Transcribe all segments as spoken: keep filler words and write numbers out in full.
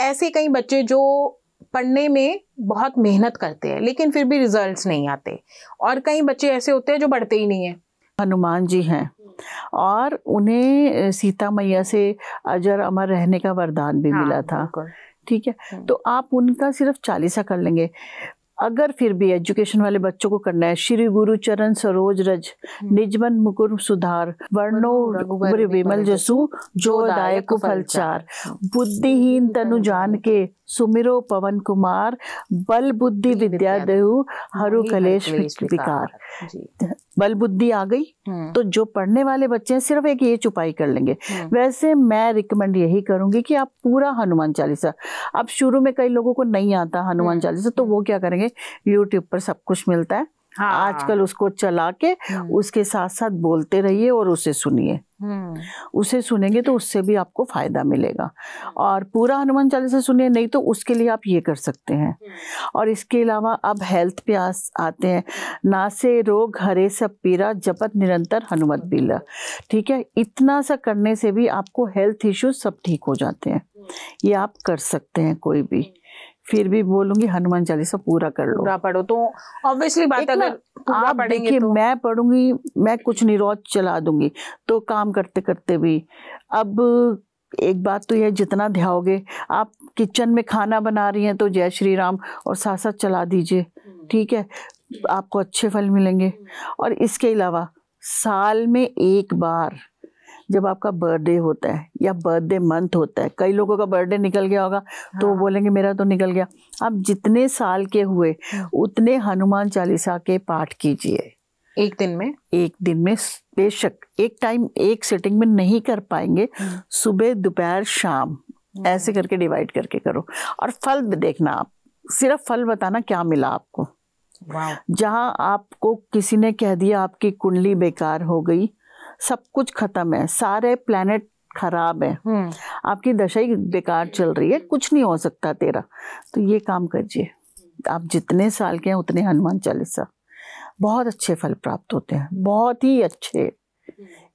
ऐसे कई बच्चे जो पढ़ने में बहुत मेहनत करते हैं लेकिन फिर भी रिजल्ट्स नहीं आते, और कई बच्चे ऐसे होते हैं जो पढ़ते ही नहीं हैं। हनुमान जी हैं और उन्हें सीता मैया से अजर अमर रहने का वरदान भी हाँ, मिला था। ठीक है, तो आप उनका सिर्फ चालीसा कर लेंगे। अगर फिर भी एजुकेशन वाले बच्चों को करना है, श्री गुरु चरण सरोज रज निजमन मुकुर सुधार, वर्णो विमल जसु जो दायक फलचार, बुद्धिहीन तनु जान के सुमिरो पवन कुमार, बल बुद्धि विद्या देहु हरु कलेश विकार। बल बुद्धि आ गई तो जो पढ़ने वाले बच्चे हैं सिर्फ एक ये चुपाई कर लेंगे। वैसे मैं रिकमेंड यही करूंगी कि आप पूरा हनुमान चालीसा, अब शुरू में कई लोगों को नहीं आता हनुमान चालीसा, तो वो क्या करेंगे, यूट्यूब पर सब कुछ मिलता है हाँ। आजकल उसको चला के उसके साथ साथ बोलते रहिए और उसे सुनिए, उसे सुनेंगे तो उससे भी आपको फायदा मिलेगा। और पूरा हनुमान चालीसा सुनिए, नहीं तो उसके लिए आप ये कर सकते हैं। और इसके अलावा अब हेल्थ पे आते हैं, नासे रोग हरे सब पीरा जपत निरंतर हनुमत बीला। ठीक है, इतना सा करने से भी आपको हेल्थ इश्यूज सब ठीक हो जाते हैं, ये आप कर सकते हैं। कोई भी, फिर भी बोलूंगी हनुमान चालीसा पूरा कर लो, पूरा पढ़ो। तो ऑब्वियसली बात है, अगर आप देखिए तो... मैं पढ़ूंगी, मैं कुछ निरोध चला दूंगी तो काम करते करते भी। अब एक बात तो यह, जितना ध्याओगे आप, किचन में खाना बना रही हैं तो जय श्री राम और साथ साथ चला दीजिए। ठीक है, आपको अच्छे फल मिलेंगे। और इसके अलावा साल में एक बार जब आपका बर्थडे होता है या बर्थडे मंथ होता है, कई लोगों का बर्थडे निकल गया होगा हाँ। तो बोलेंगे मेरा तो निकल गया। आप जितने साल के हुए उतने हनुमान चालीसा के पाठ कीजिए एक दिन में। एक दिन में बेशक, एक टाइम एक सेटिंग में नहीं कर पाएंगे, सुबह दोपहर शाम ऐसे करके डिवाइड करके करो। और फल देखना, आप सिर्फ फल बताना क्या मिला आपको। जहाँ आपको किसी ने कह दिया आपकी कुंडली बेकार हो गई, सब कुछ खत्म है, सारे प्लेनेट खराब है, आपकी दशा ही बेकार चल रही है, कुछ नहीं हो सकता तेरा, तो ये काम करिए। आप जितने साल के हैं उतने हनुमान चालीसा, बहुत अच्छे फल प्राप्त होते हैं, बहुत ही अच्छे।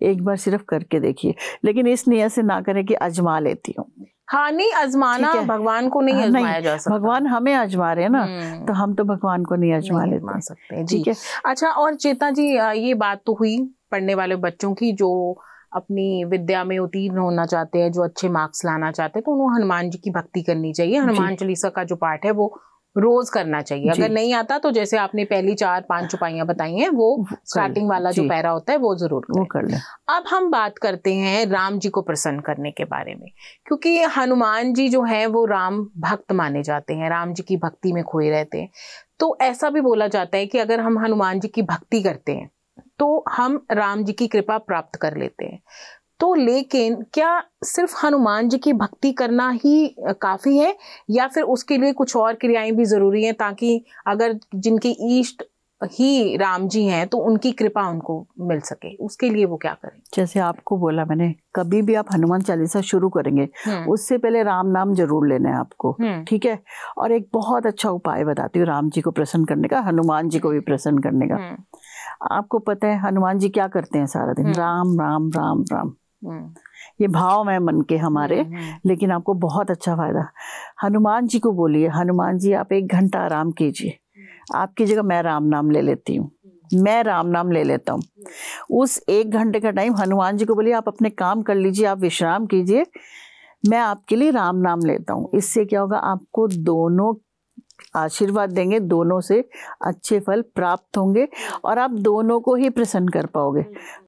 एक बार सिर्फ करके देखिए, लेकिन इस नियत से ना करें कि आजमा लेती हूँ। हाँ नहीं, आजमाना भगवान को नहीं आजमाया जा सकता। भगवान हमें आजमा रहे हैं ना, तो हम तो भगवान को नहीं आजमा ले सकते। ठीक है, अच्छा। और चेता जी, ये बात तो हुई पढ़ने वाले बच्चों की जो अपनी विद्या में उत्तीर्ण होना चाहते हैं, जो अच्छे मार्क्स लाना चाहते हैं, तो उन्हें हनुमान जी की भक्ति करनी चाहिए। हनुमान चालीसा का जो पाठ है वो रोज करना चाहिए। अगर नहीं आता तो जैसे आपने पहली चार पांच चुपाइयां बताई हैं, वो स्टार्टिंग वाला जो पैरा होता है वो जरूर करें। वो कर लें। अब हम बात करते हैं राम जी को प्रसन्न करने के बारे में, क्योंकि हनुमान जी जो है वो राम भक्त माने जाते हैं, राम जी की भक्ति में खोए रहते हैं। तो ऐसा भी बोला जाता है कि अगर हम हनुमान जी की भक्ति करते हैं तो हम राम जी की कृपा प्राप्त कर लेते हैं। तो लेकिन क्या सिर्फ हनुमान जी की भक्ति करना ही काफ़ी है, या फिर उसके लिए कुछ और क्रियाएं भी ज़रूरी हैं, ताकि अगर जिनके ईष्ट ही राम जी हैं तो उनकी कृपा उनको मिल सके? उसके लिए वो क्या करें? जैसे आपको बोला मैंने, कभी भी आप हनुमान चालीसा शुरू करेंगे उससे पहले राम नाम जरूर लेना है आपको। ठीक है, और एक बहुत अच्छा उपाय बताती हूँ राम जी को प्रसन्न करने का, हनुमान जी को भी प्रसन्न करने का। आपको पता है हनुमान जी क्या करते हैं, सारा दिन राम राम राम राम, ये भाव है मन के हमारे, लेकिन आपको बहुत अच्छा फायदा। हनुमान जी को बोलिए, हनुमान जी आप एक घंटा आराम कीजिए, आपकी जगह मैं राम नाम ले लेती हूँ, मैं राम नाम ले लेता हूँ। उस एक घंटे का टाइम हनुमान जी को बोलिए आप अपने काम कर लीजिए, आप विश्राम कीजिए, मैं आपके लिए राम नाम लेता हूँ। इससे क्या होगा, आपको दोनों आशीर्वाद देंगे, दोनों से अच्छे फल प्राप्त होंगे और आप दोनों को ही प्रसन्न कर पाओगे।